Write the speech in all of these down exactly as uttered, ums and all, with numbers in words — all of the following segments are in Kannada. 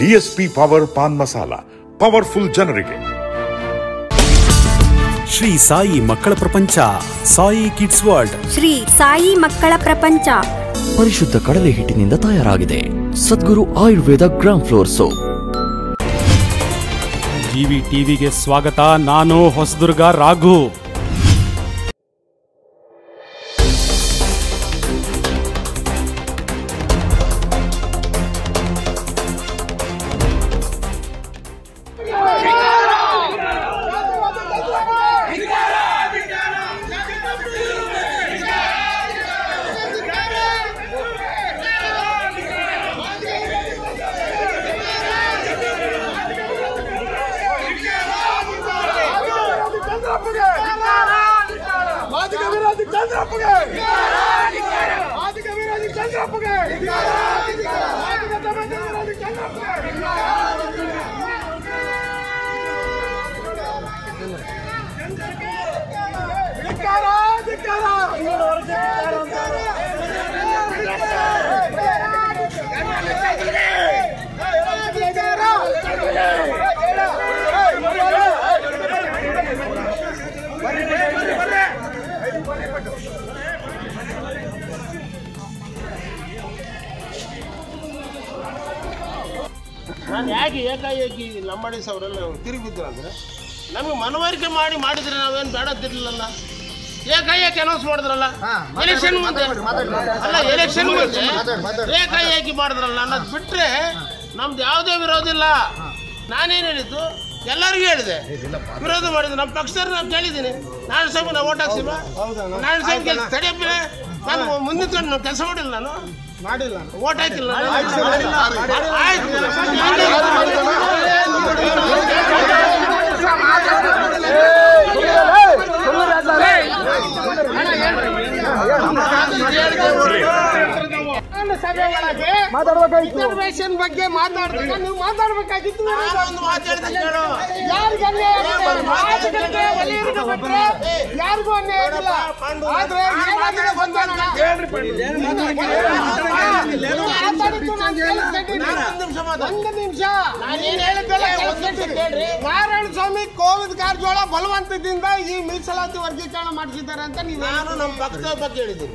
D S P Power Pan Masala, Powerful Generic. Shri Sai Makkala Prapancha, Sai Kids World. Shri Sai Makkala Prapancha. Parishudha Kadale Hittininda Tayaragide. Sadguru Ayurveda Ground Floor Soap. G V T V ge Swagata Nano Hosdurga Raghu. ನಾನು ಯಾಕೆ ಏಕಾಏಕಿ ಲಂಬಾಡಿ ಸವರೆಲ್ಲ ತಿರುಗಿದ್ರು ಅಂದ್ರೆ ನಮಗೆ ಮನವರಿಕೆ ಮಾಡಿ ಮಾಡಿದ್ರೆ ನಾವೇನು ಬೇಡದಿರಲಿಲ್ಲ. ಏಕಾಏಕಿ ಅನೌನ್ಸ್ ಮಾಡಿದ್ರಲ್ಲ ಎಲೆಕ್ಷನ್ ಮುಂದೆ, ಅಲ್ಲ ಎಲೆಕ್ಷನ್ ಮುಂದೆ ಏಕಾಏಕಿ ಮಾಡಿದ್ರಲ್ಲ ಅನ್ನೋದು ಬಿಟ್ಟರೆ ನಮ್ದು ಯಾವುದೇ ವಿರೋಧ ಇಲ್ಲ. ನಾನೇನು ಹೇಳಿದ್ದು ಎಲ್ಲರಿಗೂ ಹೇಳಿದೆ, ವಿರೋಧ ಮಾಡಿದ್ದು ನಮ್ಮ ಪಕ್ಷದವ್ರು ನಾನು ಕೇಳಿದ್ದೀನಿ. ನಾನು ಸಹ ನಾವು ಓಟ್ ಹಾಕ್ಸಿವ, ನಾನು ಸಹ ಕೆಲಸ ತಡೆಯಪ್ಪ, ನಾನು ಮುಂದಿತ್ಕೊಂಡು ನಾವು ಕೆಲಸ ಮಾಡಿಲ್ಲ, ನಾನು ಮಾಡಿಲ್ಲ, ಓಟ್ ಹಾಕಿಲ್ಲ. ರಿಸರ್ವೇಶನ್ ಬಗ್ಗೆ ಮಾತಾಡ್ತೀವಿ, ನೀವು ಮಾತಾಡ್ಬೇಕಾಗಿತ್ತು. ಯಾರಿಗೂ ಅನ್ಯಾಯ ಇಲ್ಲ, ಆದ್ರೆ ಒಂದು ನಿಮಿಷ ನಾನೇನು ಹೇಳಿದ್ದೇನೆ. ನಾರಾಯಣಸ್ವಾಮಿ ಕೋವಿದ್ ಕಾರಜೋಳ ಬಲವಂತದಿಂದ ಈ ಮೀಸಲಾತಿ ವರ್ಗೀಕರಣ ಮಾಡಿಸಿದ್ದಾರೆ ಅಂತ ನೀವು, ನಾನು ನಮ್ಮ ಪಕ್ಷದ ಬಗ್ಗೆ ಹೇಳಿದ್ದೀನಿ.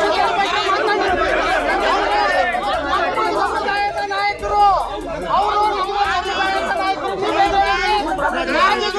ನಾಯಕರು, ರಾಜಕೀಯ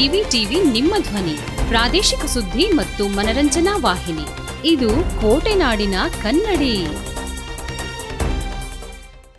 ಜೀವಿ ಟಿವಿ ನಿಮ್ಮ ಧ್ವನಿ ಪ್ರಾದೇಶಿಕ ಸುದ್ದಿ ಮತ್ತು ಮನರಂಜನಾ ವಾಹಿನಿ ಇದು ಕೋಟೆನಾಡಿನ ಕನ್ನಡಿ.